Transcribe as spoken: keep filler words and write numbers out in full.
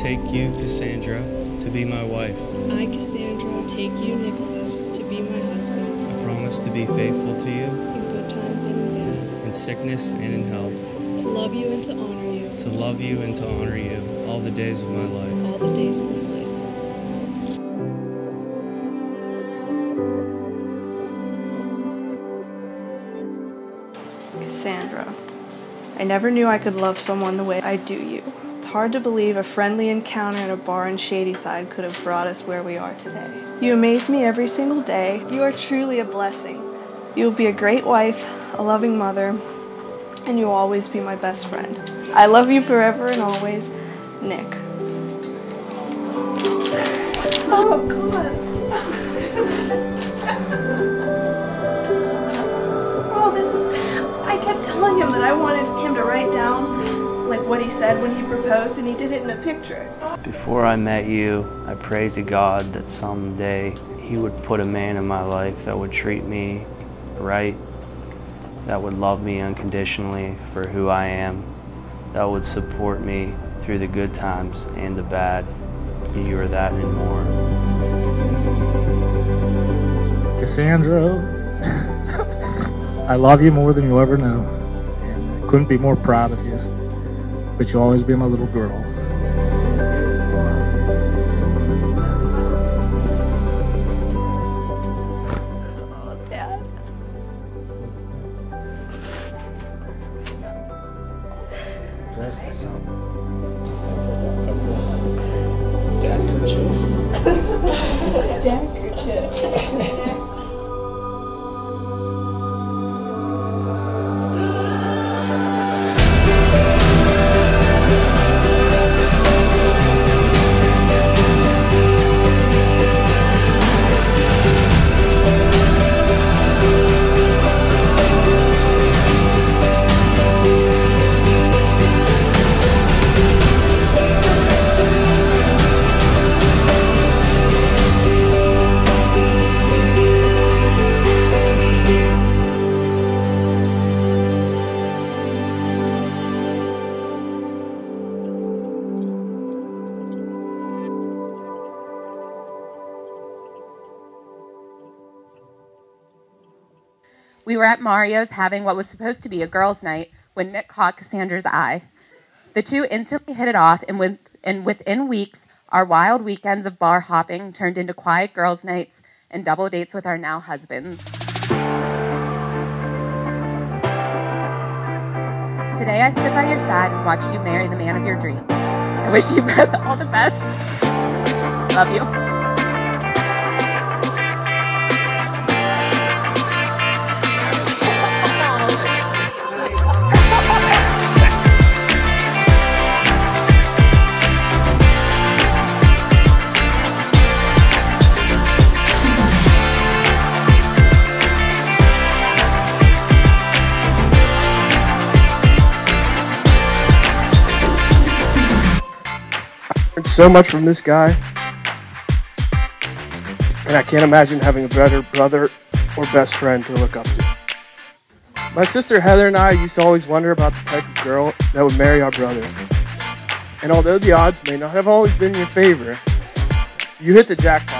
take you, Cassandra, to be my wife. I, Cassandra, take you, Nicholas, to be my husband. I promise to be faithful to you in good times and in bad, in sickness and in health, to love you and to honor you, to love you and to honor you all the days of my life, all the days of my life. Cassandra, I never knew I could love someone the way I do you. It's hard to believe a friendly encounter in a bar in Shadyside could have brought us where we are today. You amaze me every single day. You are truly a blessing. You will be a great wife, a loving mother, and you will always be my best friend. I love you forever and always, Nick. Oh, God. Him that I wanted him to write down like what he said when he proposed, and he did it in a picture. Before I met you, I prayed to God that someday he would put a man in my life that would treat me right, that would love me unconditionally for who I am, that would support me through the good times and the bad. You are that and more. Cassandra, I love you more than you'll ever know. Couldn't be more proud of you, but you'll always be my little girl. Oh, Dad. Dad kerchief. Dad kerchief. We were at Mario's having what was supposed to be a girls' night when Nick caught Cassandra's eye. The two instantly hit it off, and, with, and within weeks, our wild weekends of bar hopping turned into quiet girls' nights and double dates with our now husbands. Today, I stood by your side and watched you marry the man of your dreams. I wish you both all the best. Love you. So much from this guy, and I can't imagine having a better brother or best friend to look up to. My sister Heather and I used to always wonder about the type of girl that would marry our brother, and although the odds may not have always been in your favor, you hit the jackpot.